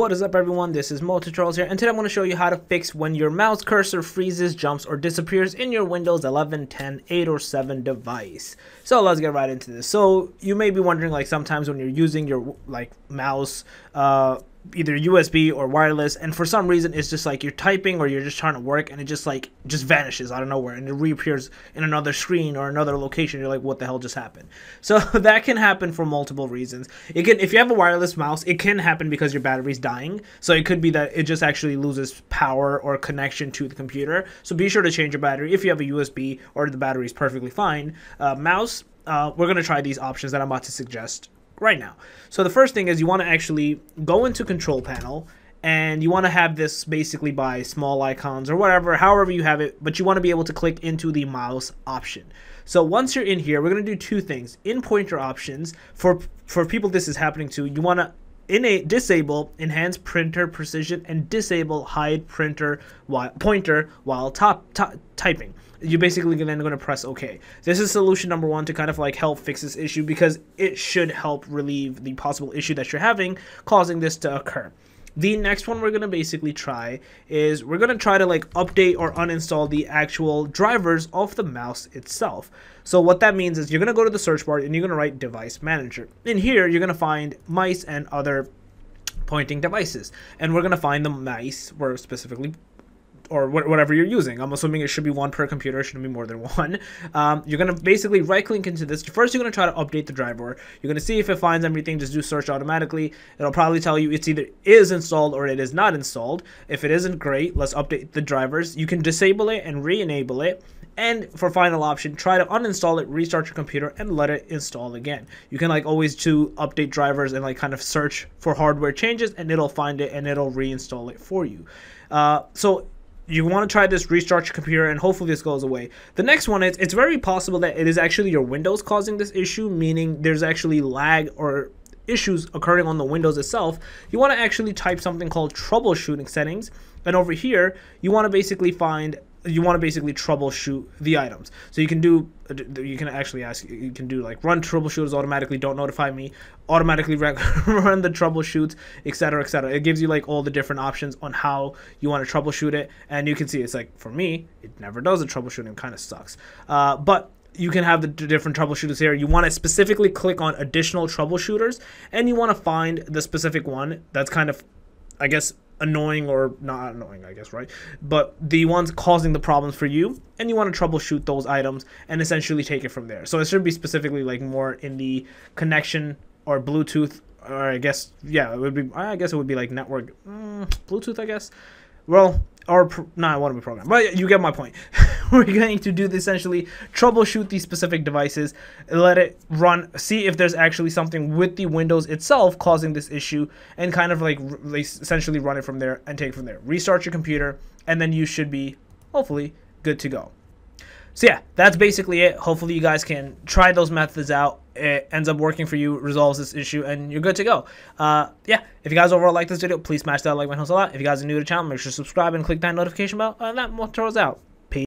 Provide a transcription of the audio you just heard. What is up, everyone? This is MultiTrolls here, and today I'm going to show you how to fix when your mouse cursor freezes, jumps, or disappears in your Windows 11, 10, 8, or 7 device. So let's get right into this. So you may be wondering, like, sometimes when you're using your mouse, either USB or wireless, and for some reason it's just like you're typing or you're just trying to work and it just vanishes out of nowhere and it reappears in another screen or another location. You're like, what the hell just happened? So that can happen for multiple reasons. It can, if you have a wireless mouse, it can happen because your battery's dying, so it could be that it just actually loses power or connection to the computer. So be sure to change your battery if you have a USB or the battery is perfectly fine mouse. We're going to try these options that I'm about to suggest right now. So the first thing is you want to actually go into control panel, and you want to have this basically by small icons or whatever, however you have it, but you want to be able to click into the mouse option. So once you're in here, we're going to do two things. In pointer options, for people this is happening to, you want to disable enhance printer precision and disable hide printer pointer while typing. You're basically then going to press OK. This is solution number one to kind of like help fix this issue, because it should help relieve the possible issue that you're having causing this to occur. The next one we're going to basically try is we're going to try to like update or uninstall the actual drivers of the mouse itself. So what that means is you're going to go to the search bar and you're going to write device manager. In here, you're going to find mice and other pointing devices. And we're going to find the mice where specifically, or whatever you're using. I'm assuming it should be one per computer. It shouldn't be more than one. You're going to basically right-click into this. First, you're going to try to update the driver. You're going to see if it finds everything. Just do search automatically. It'll probably tell you it's either is installed or it is not installed. If it isn't, great. Let's update the drivers. You can disable it and re-enable it. And for final option, try to uninstall it, restart your computer, and let it install again. You can like always do update drivers and like kind of search for hardware changes, and it'll find it and it'll reinstall it for you. So you want to try this, restart your computer, and hopefully this goes away. The next one is, it's very possible that it is actually your Windows causing this issue, meaning there's actually lag or issues occurring on the Windows itself. You want to actually type something called troubleshooting settings, and over here you want to basically troubleshoot the items. So you can do, you can do like run troubleshoots automatically, don't notify me, automatically run the troubleshoots, etc., etc. It gives you like all the different options on how you want to troubleshoot it, and you can see it's like, for me, it never does the troubleshooting, kind of sucks. But you can have the different troubleshooters here. You want to specifically click on additional troubleshooters, and you want to find the specific one that's kind of, I guess, annoying or not annoying, I guess, right? But the ones causing the problems for you, and you want to troubleshoot those items and essentially take it from there. So it should be specifically like more in the connection or Bluetooth, or I guess, yeah, it would be like network, Bluetooth, I guess. Well, or I want to be programmed, but you get my point. We're going to do essentially troubleshoot these specific devices, let it run, see if there's actually something with the Windows itself causing this issue, and kind of like essentially run it from there and take it from there. Restart your computer, and then you should be hopefully good to go. So yeah, that's basically it. Hopefully you guys can try those methods out. It ends up working for you, resolves this issue, and you're good to go. Yeah, if you guys overall like this video, please smash that like button a lot. If you guys are new to the channel, make sure to subscribe and click that notification bell, and that MultiTrolls out.